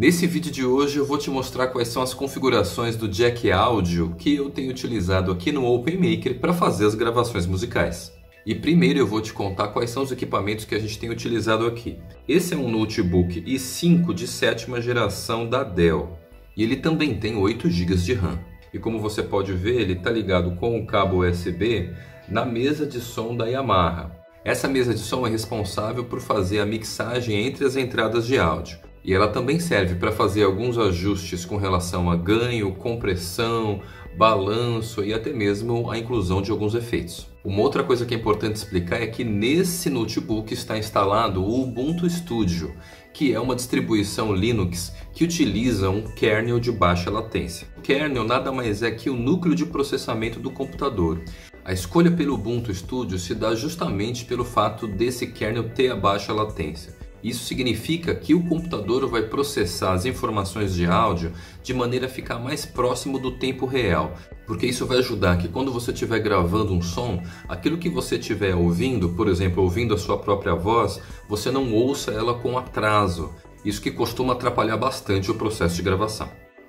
Nesse vídeo de hoje eu vou te mostrar quais são as configurações do Jack Audio que eu tenho utilizado aqui no Open Maker para fazer as gravações musicais. E primeiro eu vou te contar quais são os equipamentos que a gente tem utilizado aqui. Esse é um notebook i5 de 7ª geração da Dell e ele também tem 8 GB de RAM. E como você pode ver, ele está ligado com o cabo USB na mesa de som da Yamaha. Essa mesa de som é responsável por fazer a mixagem entre as entradas de áudio. E ela também serve para fazer alguns ajustes com relação a ganho, compressão, balanço e até mesmo a inclusão de alguns efeitos. Uma outra coisa que é importante explicar é que nesse notebook está instalado o Ubuntu Studio, que é uma distribuição Linux que utiliza um kernel de baixa latência. O kernel nada mais é que o núcleo de processamento do computador. A escolha pelo Ubuntu Studio se dá justamente pelo fato desse kernel ter a baixa latência. Isso significa que o computador vai processar as informações de áudio de maneira a ficar mais próximo do tempo real, porque isso vai ajudar que quando você estiver gravando um som, aquilo que você estiver ouvindo, por exemplo, ouvindo a sua própria voz, você não ouça ela com atraso, isso que costuma atrapalhar bastante o processo de gravação.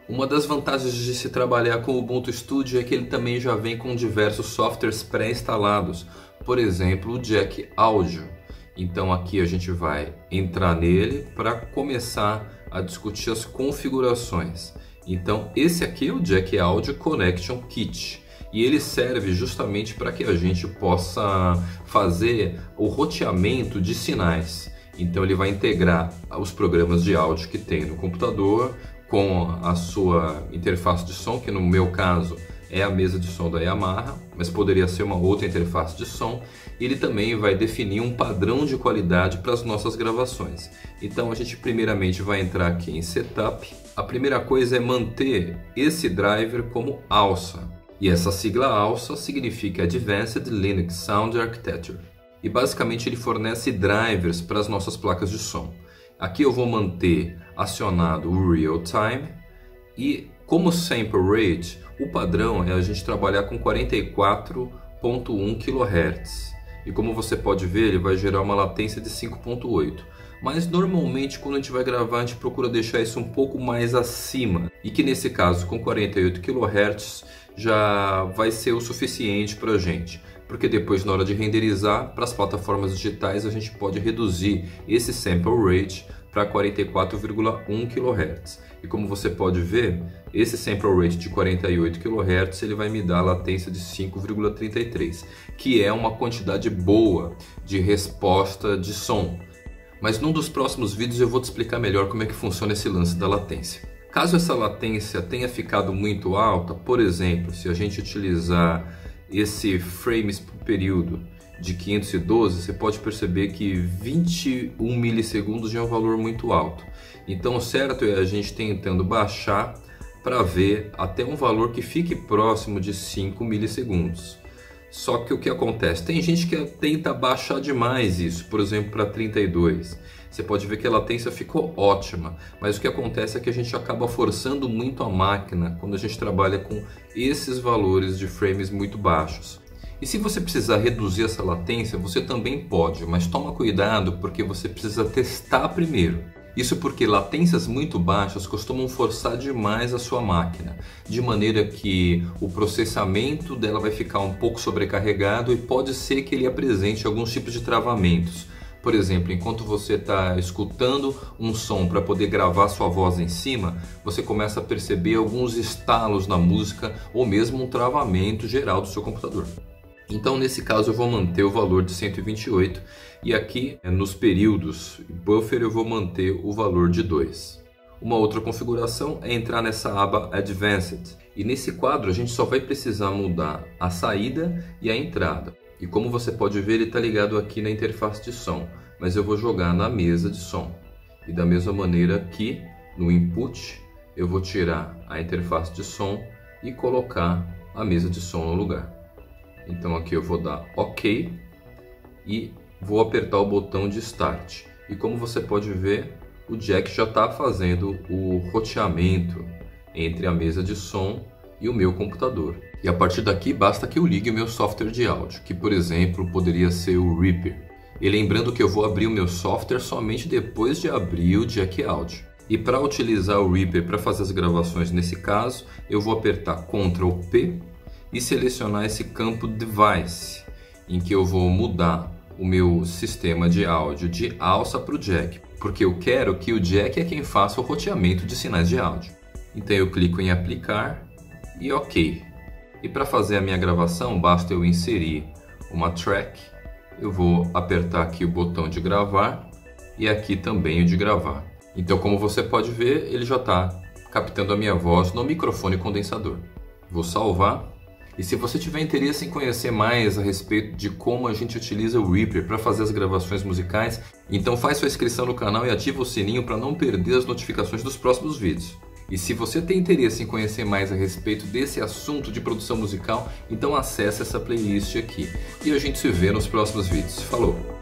Uma das vantagens de se trabalhar com o Ubuntu Studio é que ele também já vem com diversos softwares pré-instalados, por exemplo, o Jack Audio. Então aqui a gente vai entrar nele para começar a discutir as configurações. Então esse aqui é o Jack Audio Connection Kit e ele serve justamente para que a gente possa fazer o roteamento de sinais. Então ele vai integrar os programas de áudio que tem no computador com a sua interface de som, que no meu caso é a mesa de som da Yamaha, mas poderia ser uma outra interface de som. Ele também vai definir um padrão de qualidade para as nossas gravações. Então a gente primeiramente vai entrar aqui em Setup. A primeira coisa é manter esse driver como ALSA. E essa sigla ALSA significa Advanced Linux Sound Architecture. E basicamente ele fornece drivers para as nossas placas de som. Aqui eu vou manter acionado o Real Time e como Sample Rate, o padrão é a gente trabalhar com 44.1 kHz. E como você pode ver, ele vai gerar uma latência de 5.8. Mas normalmente quando a gente vai gravar, a gente procura deixar isso um pouco mais acima. E que nesse caso, com 48 kHz, já vai ser o suficiente para a gente. Porque depois, na hora de renderizar, para as plataformas digitais, a gente pode reduzir esse Sample Rate para 44,1 kHz. E como você pode ver, esse sample rate de 48 kHz ele vai me dar a latência de 5,33, que é uma quantidade boa de resposta de som. Mas num dos próximos vídeos eu vou te explicar melhor como é que funciona esse lance da latência. Caso essa latência tenha ficado muito alta, por exemplo, se a gente utilizar esse frames por período de 512, você pode perceber que 21 milissegundos já é um valor muito alto. Então o certo é a gente tentando baixar para ver até um valor que fique próximo de 5 milissegundos. Só que o que acontece? Tem gente que tenta baixar demais isso, por exemplo, para 32. Você pode ver que a latência ficou ótima, mas o que acontece é que a gente acaba forçando muito a máquina quando a gente trabalha com esses valores de frames muito baixos. E se você precisar reduzir essa latência, você também pode, mas toma cuidado porque você precisa testar primeiro. Isso porque latências muito baixas costumam forçar demais a sua máquina, de maneira que o processamento dela vai ficar um pouco sobrecarregado e pode ser que ele apresente alguns tipos de travamentos. Por exemplo, enquanto você está escutando um som para poder gravar sua voz em cima, você começa a perceber alguns estalos na música ou mesmo um travamento geral do seu computador. Então nesse caso eu vou manter o valor de 128 e aqui nos períodos buffer eu vou manter o valor de 2. Uma outra configuração é entrar nessa aba Advanced e nesse quadro a gente só vai precisar mudar a saída e a entrada. E como você pode ver ele está ligado aqui na interface de som, mas eu vou jogar na mesa de som. E da mesma maneira aqui no input eu vou tirar a interface de som e colocar a mesa de som no lugar. Então aqui eu vou dar OK e vou apertar o botão de Start. E como você pode ver, o Jack já está fazendo o roteamento entre a mesa de som e o meu computador. E a partir daqui basta que eu ligue o meu software de áudio, que por exemplo poderia ser o Reaper. E lembrando que eu vou abrir o meu software somente depois de abrir o Jack Audio. E para utilizar o Reaper para fazer as gravações nesse caso, eu vou apertar Ctrl P e selecionar esse campo Device, em que eu vou mudar o meu sistema de áudio de alça para o jack, porque eu quero que o jack é quem faça o roteamento de sinais de áudio. Então eu clico em aplicar e OK. E para fazer a minha gravação, basta eu inserir uma track, eu vou apertar aqui o botão de gravar e aqui também o de gravar. Então, como você pode ver, ele já está captando a minha voz no microfone condensador. Vou salvar. E se você tiver interesse em conhecer mais a respeito de como a gente utiliza o Reaper para fazer as gravações musicais, então faz sua inscrição no canal e ativa o sininho para não perder as notificações dos próximos vídeos. E se você tem interesse em conhecer mais a respeito desse assunto de produção musical, então acesse essa playlist aqui. E a gente se vê nos próximos vídeos. Falou!